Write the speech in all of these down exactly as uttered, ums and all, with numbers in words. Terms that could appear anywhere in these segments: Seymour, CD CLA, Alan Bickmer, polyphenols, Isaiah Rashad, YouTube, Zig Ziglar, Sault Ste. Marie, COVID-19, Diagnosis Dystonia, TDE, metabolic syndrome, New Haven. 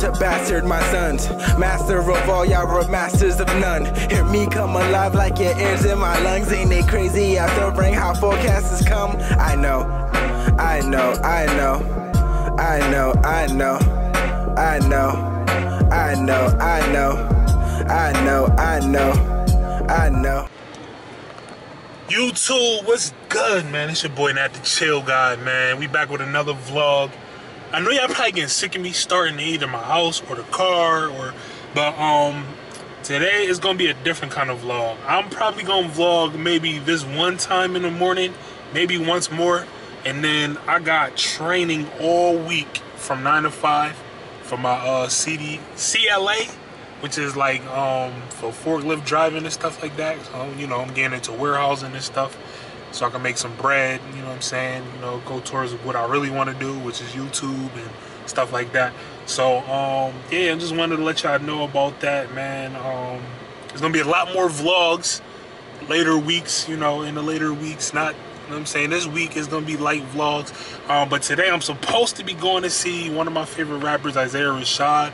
to bastard my sons. Master of all, y'all were masters of none. Hear me come alive like your ears in my lungs. Ain't it crazy how sobering how forecasts come? I know, I know, I know, I know, I know, I know, I know, I know, I know, I know, I know. YouTube, what's good, man? It's your boy, Not the Chill Guy, man. We back with another vlog. I know y'all probably getting sick of me starting either my house or the car, or but um, today is gonna be a different kind of vlog. I'm probably gonna vlog maybe this one time in the morning, maybe once more, and then I got training all week from nine to five for my uh C D C L A, which is like um for forklift driving and stuff like that. So you know, I'm getting into warehousing and stuff, so I can make some bread, you know what I'm saying, you know, go towards what I really want to do, which is YouTube and stuff like that. So, um, yeah, I just wanted to let y'all know about that, man. Um, there's going to be a lot more vlogs later weeks, you know, in the later weeks, not, you know what I'm saying, this week is going to be light vlogs. Um, but today I'm supposed to be going to see one of my favorite rappers, Isaiah Rashad,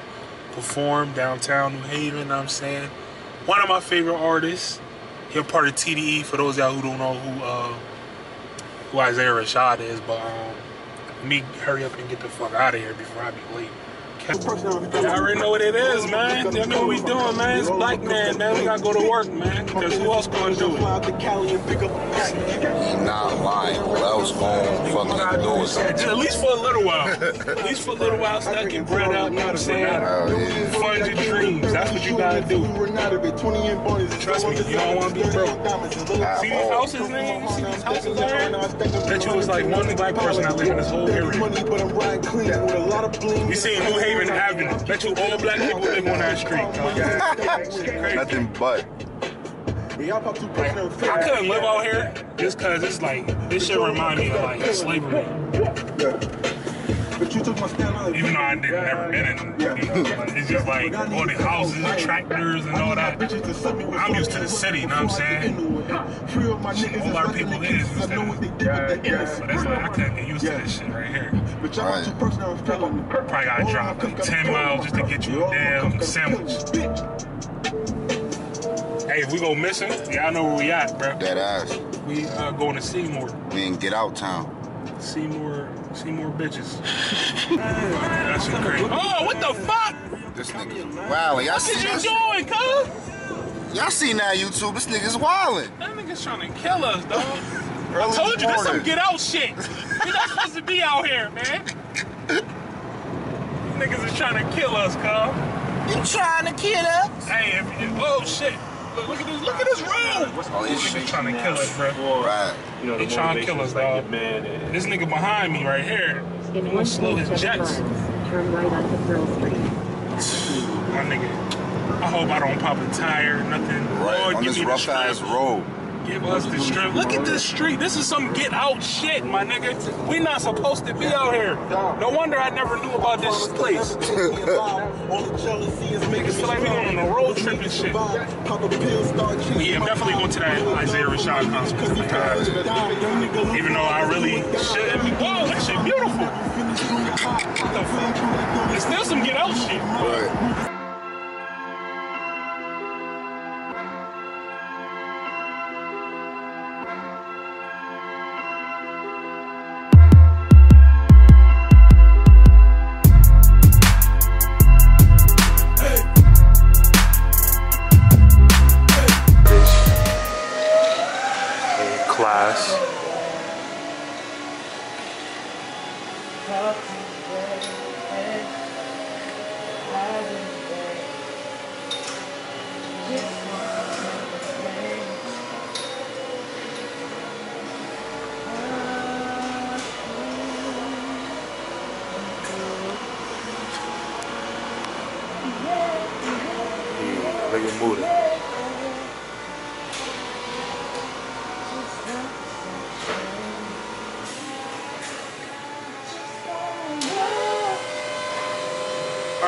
perform downtown New Haven, you know what I'm saying. One of my favorite artists. He's part of T D E, for those y'all who don't know who uh, who Isaiah Rashad is, but um, let me hurry up and get the fuck out of here before I be late. Y'all already know what it is, man. Y'all know what we doing, man. It's Black Man, man. We gotta go to work, man. Because who else gonna do it? Nah, lying. What else gonna fucking do is at least for a little while. At least for a little while, stuck and bread out, you know what I'm saying? Yeah. Fund your dreams. That's what you gotta do. Trust me, you don't wanna be broke. See these houses, man? You see these houses there? That you was like one black person out there in this whole area. You see New Haven Avenue. Bet you all black people live on that street. Oh, nothing but. I couldn't live out here just because it's like, this shit remind me of like slavery. Even though I didn't never been in, you know, it's just like all the houses, tractors, and all that. I'm used to the city, you know what I'm saying? All our people is used to this. So that's like, I couldn't get used to this shit right here. Right. Probably gotta drive like ten miles just to get you a damn sandwich. Hey, if we go missing, y'all know where we at, bro. That ass. We uh, going to Seymour. We ain't get out town. Seymour, Seymour bitches. That shit crazy. Oh, what the fuck? This nigga's wildin'. What is you doing, cuz? Y'all see now, YouTube, this nigga's wildin'. That nigga's trying to kill us, dog. I told you, that's some get out shit. You're not supposed to be out here, man. Niggas is trying to kill us, cuz. You trying to kill us? Hey, if you, oh shit. Look, look at this, look at this road. What's all this shit trying to kill us, bro? Right. You know, the they trying to kill us, dog. Like this nigga behind me right here. I'm gonna slow his jets. Turn right onto Pearl Street. My nigga. I hope I don't pop a tire, nothing. Right. Lord, on this rough ass road. Give us the strip. Look at this street. This is some get out shit, my nigga. We not supposed to be out here. No wonder I never knew about this place. It's like we going on a road trip and shit. Yeah, I'm definitely going to that Isaiah Rashad concert. Even though I really shouldn't be. Whoa, that shit beautiful. What the fuck? It's still some get out shit. But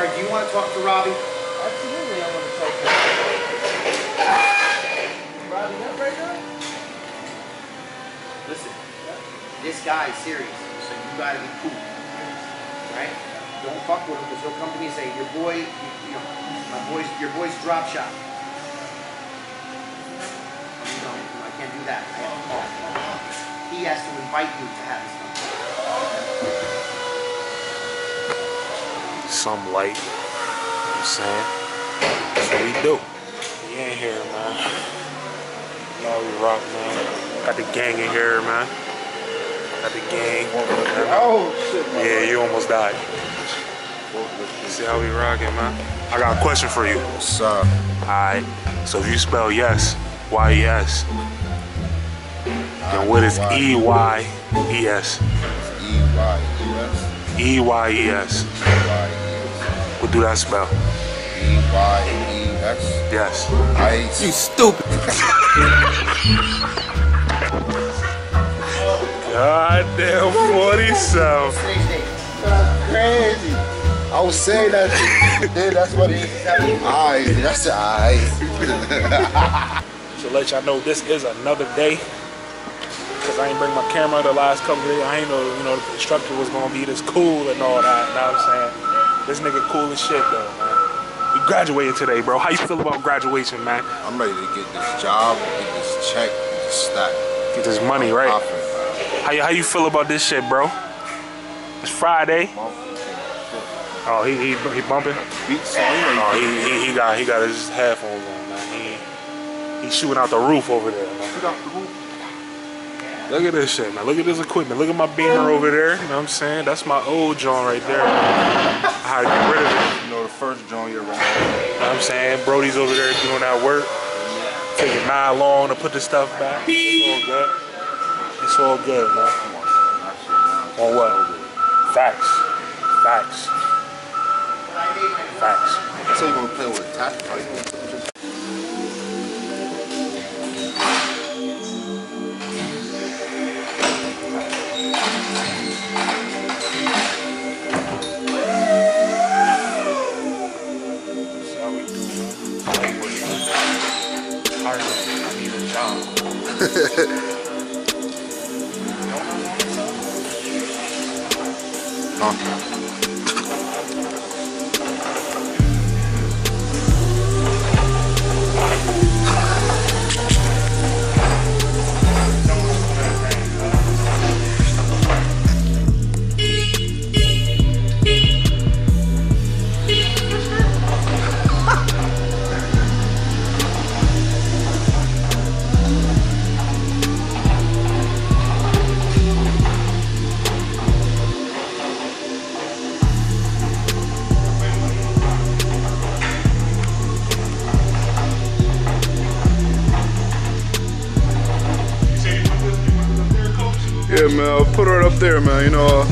do you want to talk to Robbie? Absolutely, I want to talk to Robbie. Robbie, up right now? Listen, yeah. This guy is serious, so you gotta be cool, right? Don't fuck with them because they'll come to me and say, your boy, you know, my boy's, your boy's drop shot. No, I can't do that. I have to call. He has to invite you to have his number. Some light, you know what I'm saying? That's what we do. We in here, man. Now we rock, man. Got the gang in here, man. Got the gang. Oh, shit, man. Yeah, you almost died. See how we rocking, man? I got a question for you. What's up? Alright, so if you spell yes, Y E S, then what is E Y E S? E Y E S? E Y E S. What do that spell? E Y E S? Yes. Ice. You stupid. God damn, forty-seven. Crazy. I would say that. Yeah, that's what it is. I, that's I. To let y'all know, this is another day. Cause I ain't bring my camera the last couple of days. I ain't know, you know, the instructor was gonna be this cool and all that. You know what I'm saying? This nigga cool as shit though, man. You graduated today, bro. How you feel about graduation, man? I'm ready to get this job, get this check, get this stack, get this money, right? How you, how you feel about this shit, bro? It's Friday. Oh, he he he bumping. Oh, he, he he got he got his headphones on, man. He he shooting out the roof over there, man. Look at this shit, man. Look at this equipment. Look at my Beamer over there. You know what I'm saying? That's my old John right there. I had to get rid of it. You know the first John you're wrong. You know what I'm saying? Brody's over there doing that work. Taking nine long to put the stuff back. It's all good. It's all good, man. On what? Facts. Facts. Facts. So you gonna play with attack? I need a job. Huh? Yeah, man, I'll put her up there, man, you know.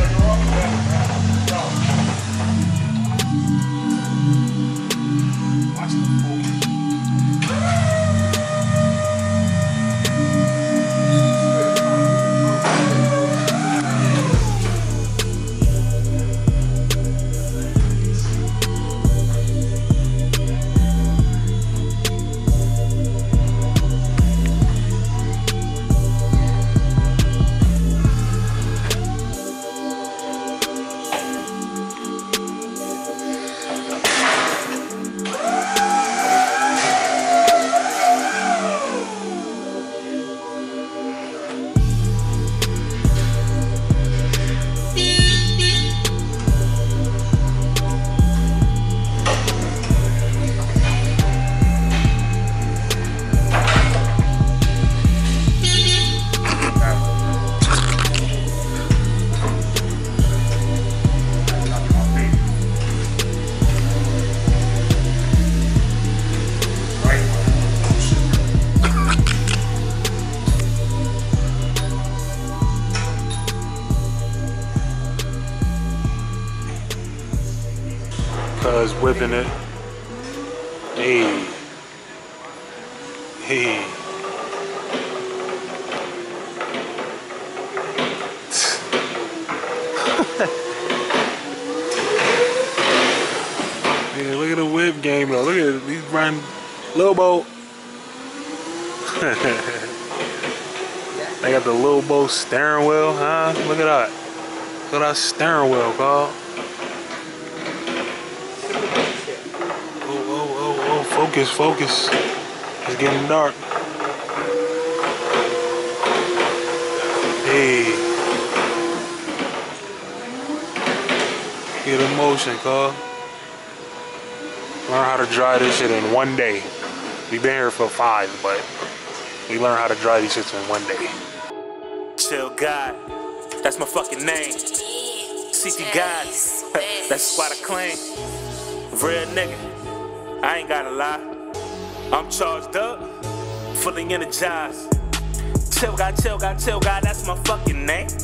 Whipping it. Hey. Hey. Man, look at the whip game though. Look at it. He's running Lil Bo. They got the Lil Bo steering wheel, huh? Look at that. Look at that steering wheel, Carl. Focus, focus. It's getting dark. Hey. Get in motion, cuz. Learn how to dry this shit in one day. We've been here for five, but we learn how to dry these shits in one day. Chill God, that's my fucking name. C D God, that's what I claim. Real nigga, I ain't gotta lie. I'm charged up, fully energized. Chill God, chill God, chill God, that's my fucking name.